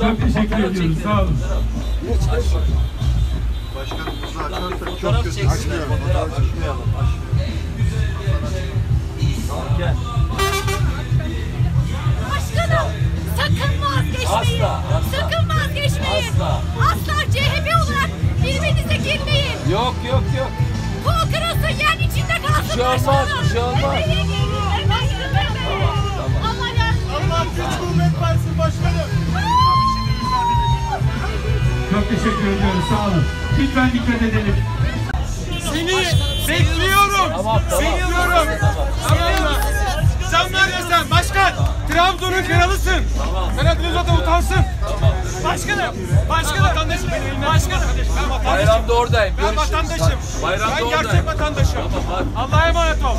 Çok teşekkür ediyoruz. Sağ olun. Başkanım bunu açarsak çok kötü. Açmayalım. Açmayalım. Gel. Başkanım sakın vazgeçmeyin. Sakın vazgeçmeyin. Asla CHP olarak birbirinize girmeyin. Yok yok yok. Kol kırılsın yani içinde kalsın. Şey olmaz. Şey olmaz. Allah güç kuvvet versin başkanım. Çok teşekkür ediyorum. Sağ olun. Lütfen dikkat edelim. Seni bekliyorum. Tamam, tamam. Bekliyorum. Tamam. Sen var ya sen başkan. Trabzon'un kralısın. Tamam. Sen adınıza da utansın. Tamam. Başkanım. Başkanım. Vatandaşım. Başkanım. Ben vatandaşım. Bayramda oradayım. Ben vatandaşım. Bayramda ben gerçek oradayım. Vatandaşım. Tamam, Allah'a emanet ol.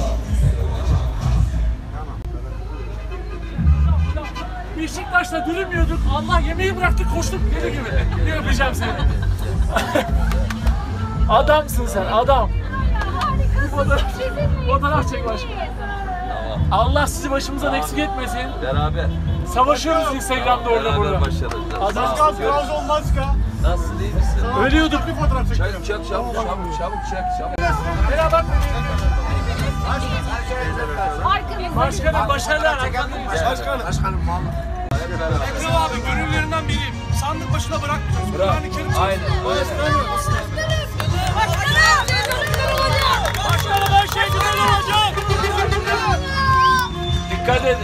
Beşiktaş'ta dürümüyorduk. Allah yemeği bıraktık koştuk. Deli gibi. Ne yapacağım seni? Adamsın sen adam. Fotoğraf çek başım. Allah sizi başımızdan eksik etmesin. Beraber. Savaşıyoruz Instagram'da orada burada. Adam biraz olmaz ka. Nasıl değil misin? Ölüyorduk. Bir fotoğraf çek. Çabuk çabuk çabuk çabuk çek. Beraber. Başkanım başarılar. Başkanım vallahi. Ekrem abi gönüllerinden biriyim. Sandık başına bırakmayacağız. Kur'an-ı Kerim. Aynen. Başkanım ben şehitlerim hocam. Dikkat edin.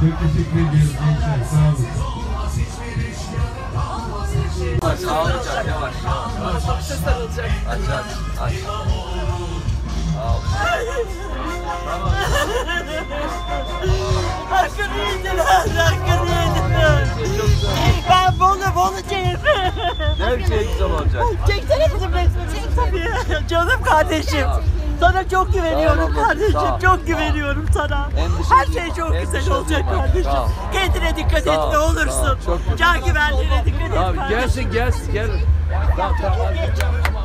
Çok teşekkür ediyoruz gençler. Sağ olun. Ağlayacak yavaş. Başa sarılacak. Aç aç. Ağlayacak. Tamam. Hakkını yedin. Hakkını yedin. Ben Bolu CHP. Gerçek güzel olacak. Çeksene bizim resmimizi. Çek tabii. Canım kardeşim. Sana çok güveniyorum kardeşim. Çok güveniyorum sana. Her şey çok güzel olacak kardeşim. Kendine dikkat et ne olursun. Can güvenliğine dikkat et kardeşim. Gelsin. Tamam.